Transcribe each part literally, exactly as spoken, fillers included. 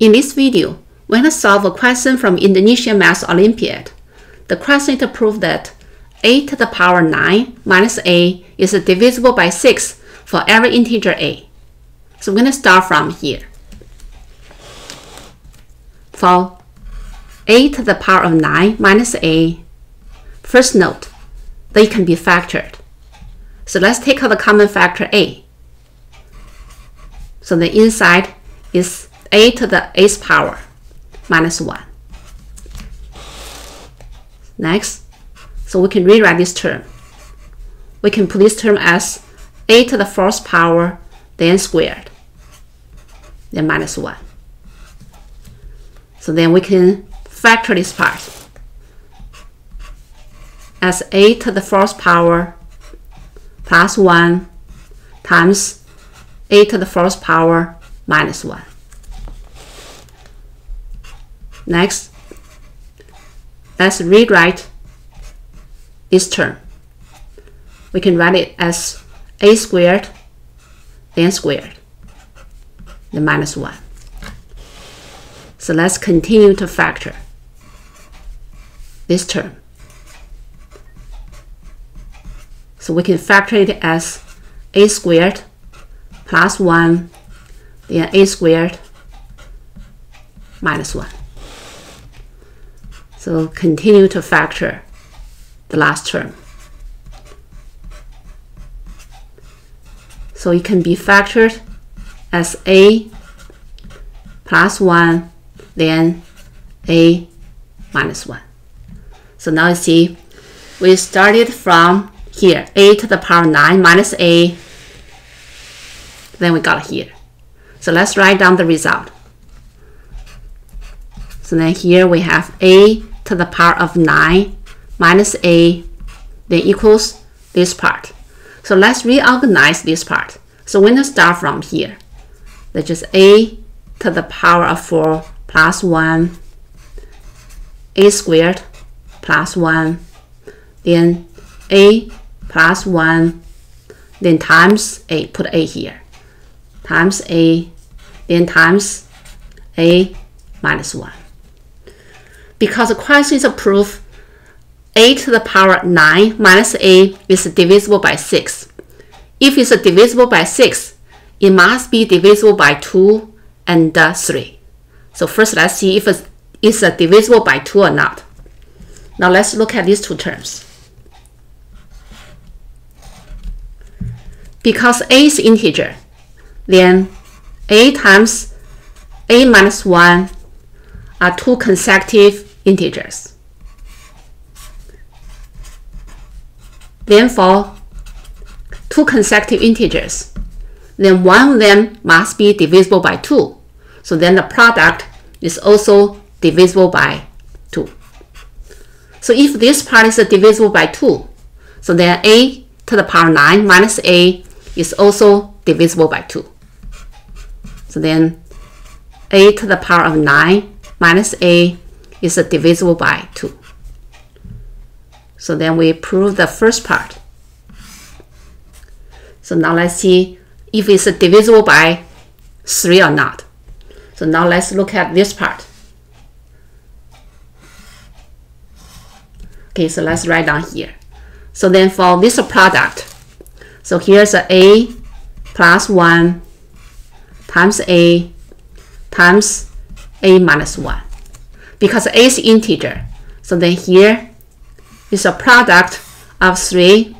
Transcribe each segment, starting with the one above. In this video, we're going to solve a question from Indonesian Math Olympiad. The question is to prove that a to the power nine minus a is divisible by six for every integer a. So we're going to start from here. For a to the power of nine minus a, first note that it can be factored. So let's take out the common factor a. So the inside is a to the eighth power minus one. Next, so we can rewrite this term. We can put this term as a to the fourth power, then squared, then minus one. So then we can factor this part as a to the fourth power plus one times a to the fourth power minus one. Next, let's rewrite this term. We can write it as a squared, then squared, then minus one. So let's continue to factor this term. So we can factor it as a squared plus one, then a squared minus one. So continue to factor the last term. So it can be factored as a plus one, then a minus one. So now you see, we started from here, a to the power nine minus a, then we got here. So let's write down the result. So then here we have a to the power of nine minus a, then equals this part. So let's reorganize this part. So we're going to start from here. That's just a to the power of four plus one, a squared plus one, then a plus one, then times a, put a here, times a, then times a minus one. Because the question is a proof a to the power nine minus a is divisible by six. If it's divisible by six, it must be divisible by two and uh, three. So first let's see if it's, it's uh, divisible by two or not. Now let's look at these two terms. Because a is integer, then a times a minus one are two consecutive integers. Then for two consecutive integers, then one of them must be divisible by two. So then the product is also divisible by two. So if this part is divisible by two, so then a to the power nine minus a is also divisible by two. So then a to the power of nine minus a is divisible by two. So then we prove the first part. So now let's see if it's divisible by three or not. So now let's look at this part. Okay, so let's write down here. So then for this product, so here's a, a plus one times a times a minus one. Because a is integer, so then here is a product of three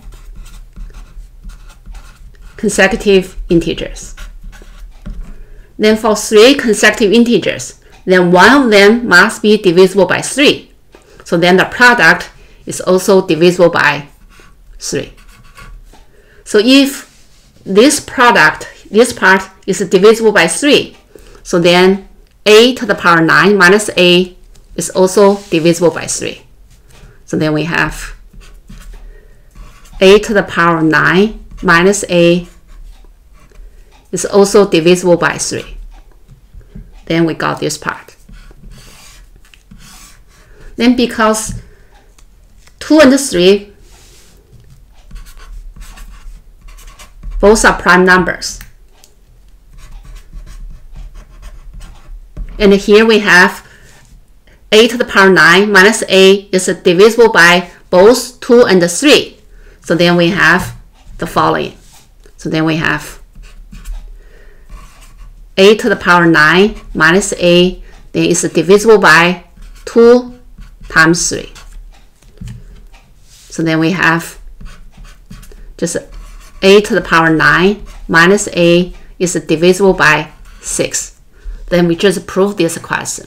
consecutive integers. Then for three consecutive integers, then one of them must be divisible by three. So then the product is also divisible by three. So if this product, this part is divisible by three, so then a to the power nine minus a is also divisible by three. So then we have a to the power nine minus a is also divisible by three. Then we got this part. Then because two and three both are prime numbers, And here we have a to the power nine minus a is divisible by both two and three. So then we have the following. So then we have a to the power nine minus a, then is divisible by two times three. So then we have just a to the power nine minus a is divisible by six. Then we just prove this question.